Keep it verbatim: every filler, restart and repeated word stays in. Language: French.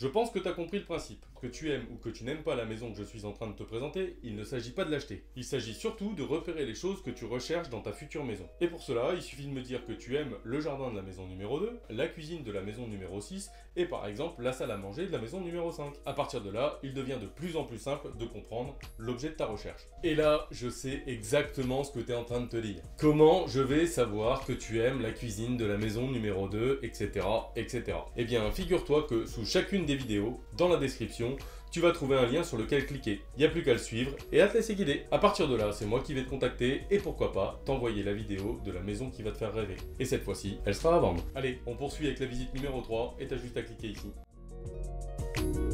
Je pense que tu as compris le principe. Que tu aimes ou que tu n'aimes pas la maison que je suis en train de te présenter, il ne s'agit pas de l'acheter. Il s'agit surtout de repérer les choses que tu recherches dans ta future maison. Et pour cela, il suffit de me dire que tu aimes le jardin de la maison numéro deux, la cuisine de la maison numéro six et par exemple la salle à manger de la maison numéro cinq. À partir de là, il devient de plus en plus simple de comprendre l'objet de ta recherche. Et là, je sais exactement ce que tu es en train de te dire. Comment je vais savoir que tu aimes la cuisine de la maison numéro deux, et cetera, et cetera. Eh bien, figure-toi que sous chacune des Des vidéos, dans la description, tu vas trouver un lien sur lequel cliquer. Il n'y a plus qu'à le suivre et à te laisser guider. À partir de là, c'est moi qui vais te contacter et pourquoi pas t'envoyer la vidéo de la maison qui va te faire rêver. Et cette fois-ci, elle sera à vendre. Allez, on poursuit avec la visite numéro trois et t'as juste à cliquer ici.